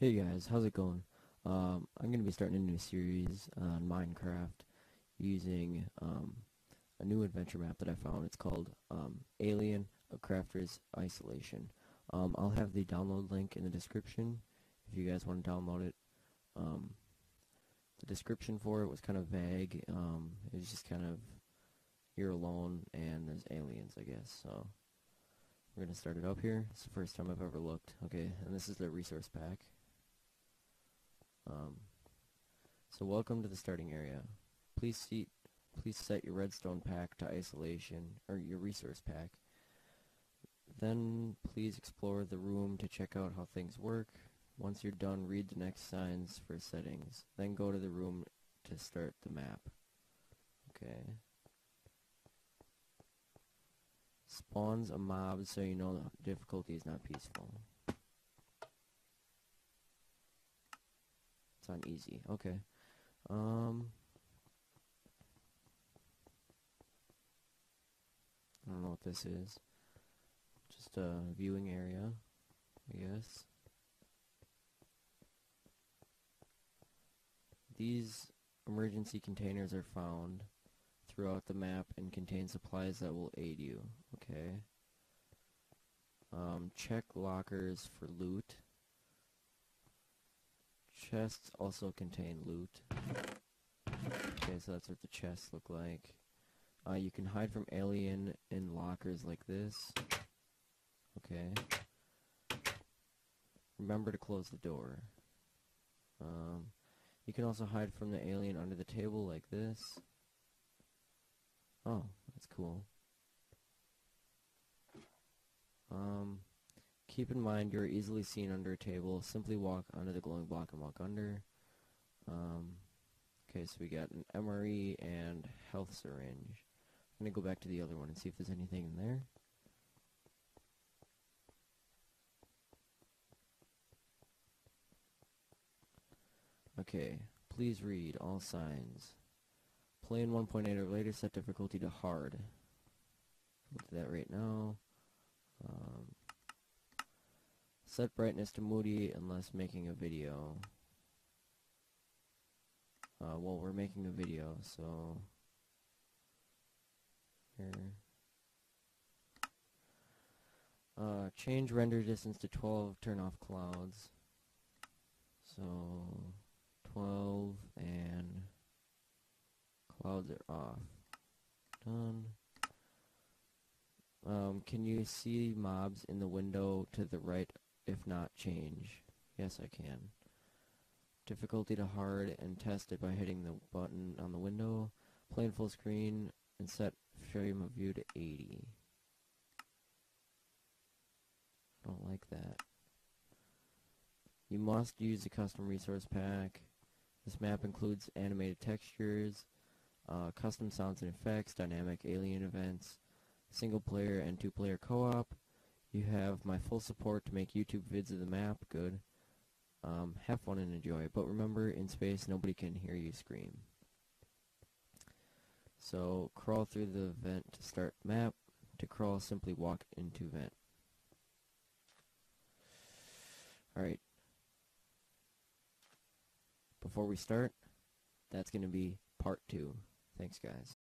Hey guys, how's it going? I'm going to be starting a new series on Minecraft using a new adventure map that I found. It's called Alien: A Crafter's Isolation. I'll have the download link in the description if you guys want to download it. The description for it was kind of vague. It was just kind of you're alone and there's aliens, I guess. So we're going to start it up here. It's the first time I've ever looked. Okay, and this is the resource pack. So welcome to the starting area. Please set your redstone pack to isolation, or your resource pack. Then please explore the room to check out how things work. Once you're done, read the next signs for settings. Then go to the room to start the map. Okay. Spawns a mob so you know the difficulty is not peaceful. On easy. Okay. I don't know what this is. Just a viewing area, I guess. These emergency containers are found throughout the map and contain supplies that will aid you. Okay. Check lockers for loot. Chests also contain loot. Okay, so that's what the chests look like. You can hide from alien in lockers like this. Okay. Remember to close the door. You can also hide from the alien under the table like this. Oh, that's cool. Keep in mind you're easily seen under a table. Simply walk under the glowing block and walk under. Okay, so we got an MRE and health syringe. I'm going to go back to the other one and see if there's anything in there. Okay, please read all signs. Play in 1.8 or later, set difficulty to hard. We'll do that right now. Set brightness to moody unless making a video. Well, we're making a video, so... Here. Change render distance to 12, turn off clouds. So, 12 and... Clouds are off. Done. Can you see mobs in the window to the right? If not, change. Yes, I can. Difficulty to hard and test it by hitting the button on the window. Play in full screen and set frame of view to 80. I don't like that. You must use the custom resource pack. This map includes animated textures, custom sounds and effects, dynamic alien events, single player and two player co-op. You have my full support to make YouTube vids of the map. Good. Have fun and enjoy. But remember, in space, nobody can hear you scream. So, crawl through the vent to start map. To crawl, simply walk into vent. Alright. Before we start, that's going to be part 2. Thanks, guys.